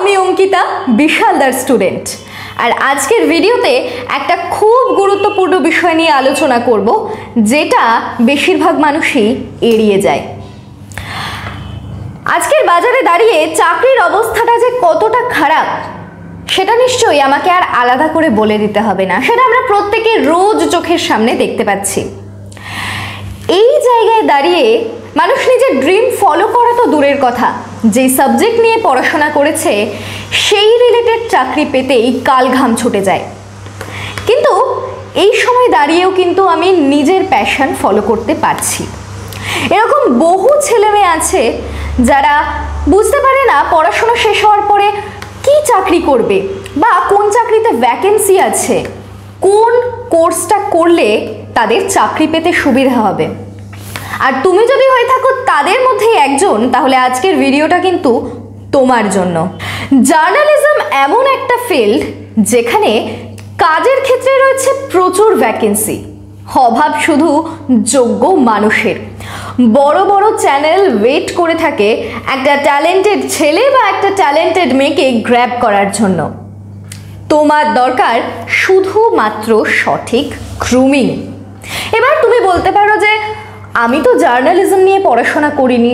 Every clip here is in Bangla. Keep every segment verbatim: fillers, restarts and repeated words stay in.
আমি অঙ্কিতা বিশালদার স্টুডেন্ট, আর আজকের ভিডিওতে একটা খুব গুরুত্বপূর্ণ বিষয় নিয়ে আলোচনা করব, যেটা বেশিরভাগ মানুষই এড়িয়ে যায়। আজকের বাজারে দাঁড়িয়ে চাকরির অবস্থাটা যে কতটা খারাপ সেটা নিশ্চয়ই আমাকে আর আলাদা করে বলে দিতে হবে না, সেটা আমরা প্রত্যেকে রোজ চোখের সামনে দেখতে পাচ্ছি। এই জায়গায় দাঁড়িয়ে মানুষ নিজের ড্রিম ফলো করা তো দূরের কথা, যে সাবজেক্ট নিয়ে পড়াশোনা করেছে সেই রিলেটেড চাকরি পেতেই কাল ঘাম ছুটে যায়। কিন্তু এই সময় দাঁড়িয়েও কিন্তু আমি নিজের প্যাশন ফলো করতে পারছি। এরকম বহু ছেলেমেয়ে আছে যারা বুঝতে পারে না পড়াশোনা শেষ হওয়ার পরে কি চাকরি করবে বা কোন চাকরিতে ভ্যাকেন্সি আছে, কোন কোর্সটা করলে তাদের চাকরি পেতে সুবিধা হবে। আর তুমি যদি হয়ে থাকো তাদের মধ্যেই একজন, তাহলে আজকের ভিডিওটা কিন্তু তোমার জন্য। জার্নালিজম এমন একটা ফিল্ড যেখানে কাজের ক্ষেত্রে রয়েছে প্রচুর ভ্যাকেন্সি, অভাব শুধু যোগ্য মানুষের। বড় বড় চ্যানেল ওয়েট করে থাকে একটা ট্যালেন্টেড ছেলে বা একটা ট্যালেন্টেড মেয়েকে গ্র্যাব করার জন্য। তোমার দরকার শুধুমাত্র সঠিক গ্রুমিং। এবার তুমি বলতে পারো যে আমি তো জার্নালিজম নিয়ে পড়াশোনা করিনি,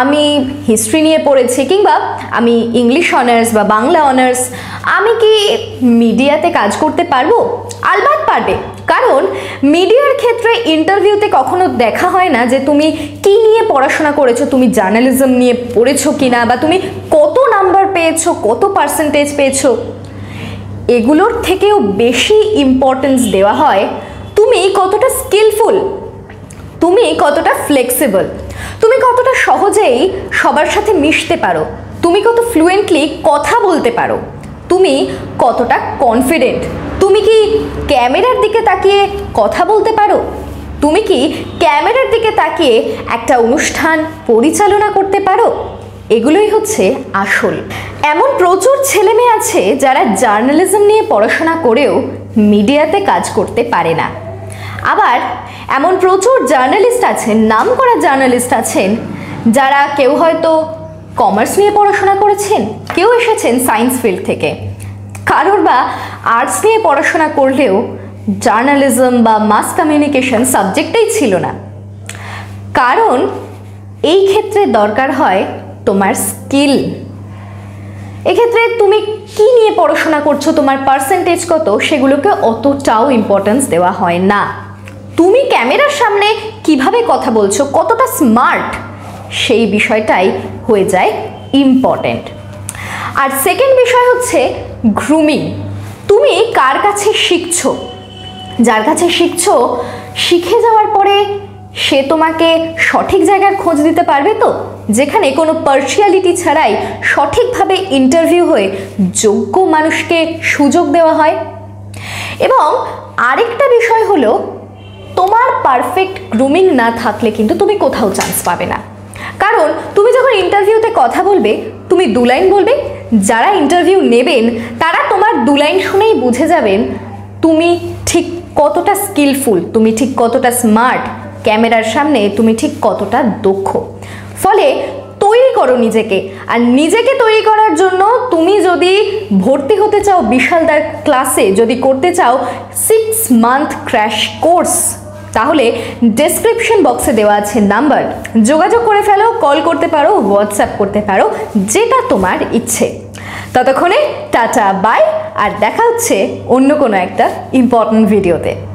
আমি হিস্ট্রি নিয়ে পড়েছি, কিংবা আমি ইংলিশ অনার্স বা বাংলা অনার্স, আমি কি মিডিয়াতে কাজ করতে পারবো? আলবাত পারবে, কারণ মিডিয়ার ক্ষেত্রে ইন্টারভিউতে কখনো দেখা হয় না যে তুমি কি নিয়ে পড়াশোনা করেছো, তুমি জার্নালিজম নিয়ে পড়েছো কিনা, বা তুমি কত নাম্বার পেয়েছো, কত পার্সেন্টেজ পেয়েছো। এগুলোর থেকেও বেশি ইম্পর্টেন্স দেওয়া হয় তুমি কতটা স্কিলফুল, তুমি কতটা ফ্লেক্সিবল, তুমি কতটা সহজেই সবার সাথে মিশতে পারো, তুমি কত ফ্লুয়েন্টলি কথা বলতে পারো, তুমি কতটা কনফিডেন্ট, তুমি কি ক্যামেরার দিকে তাকিয়ে কথা বলতে পারো, তুমি কি ক্যামেরার দিকে তাকিয়ে একটা অনুষ্ঠান পরিচালনা করতে পারো। এগুলোই হচ্ছে আসল। এমন প্রচুর ছেলেমেয়ে আছে যারা জার্নালিজম নিয়ে পড়াশোনা করেও মিডিয়াতে কাজ করতে পারে না। আবার এমন প্রচুর জার্নালিস্ট আছেন, নাম করা জার্নালিস্ট আছেন, যারা কেউ হয়তো কমার্স নিয়ে পড়াশোনা করেছেন, কেউ এসেছেন সায়েন্স ফিল্ড থেকে, কারোর বা আর্টস নিয়ে পড়াশোনা করলেও জার্নালিজম বা মাস কমিউনিকেশন সাবজেক্টেই ছিল না। কারণ এই ক্ষেত্রে দরকার হয় তোমার স্কিল। এক্ষেত্রে তুমি কি নিয়ে পড়াশোনা করছো, তোমার পার্সেন্টেজ কত, সেগুলোকে অতটাও ইম্পর্টেন্স দেওয়া হয় না। তুমি ক্যামেরার সামনে কিভাবে কথা বলছো, কতটা স্মার্ট, সেই বিষয়টাই হয়ে যায় ইম্পর্টেন্ট। আর সেকেন্ড বিষয় হচ্ছে গ্রুমিং। তুমি কার কাছে শিখছো, যার কাছে শিখছো শিখে যাওয়ার পরে সে তোমাকে সঠিক জায়গার খোঁজ দিতে পারবে তো, যেখানে কোনো পার্সিয়ালিটি ছাড়াই সঠিকভাবে ইন্টারভিউ হয়ে যোগ্য মানুষকে সুযোগ দেওয়া হয়। এবং আরেকটা বিষয় হলো, তোমার পারফেক্ট গ্রুমিং না থাকলে কিন্তু তুমি কোথাও চান্স পাবে না। কারণ তুমি যখন ইন্টারভিউতে কথা বলবে, তুমি দু লাইন বলবে, যারা ইন্টারভিউ নেবেন তারা তোমার দু লাইন শুনেই বুঝে যাবেন তুমি ঠিক কতটা স্কিলফুল, তুমি ঠিক কতটা স্মার্ট, ক্যামেরার সামনে তুমি ঠিক কতটা দক্ষ। ফলে তৈরি করো নিজেকে। আর নিজেকে তৈরি করার জন্য তুমি যদি ভর্তি হতে চাও বিশালদার ক্লাসে, যদি করতে চাও সিক্স মান্থ ক্র্যাশ কোর্স, তাহলে ডেসক্রিপশন বক্সে দেওয়া আছে নাম্বার, যোগাযোগ করে ফেলো, কল করতে পারো, হোয়াটসঅ্যাপ করতে পারো, যেটা তোমার ইচ্ছে। ততক্ষণে টাটা বাই, আর দেখা হচ্ছে অন্য কোনো একটা ইম্পর্টেন্ট ভিডিওতে।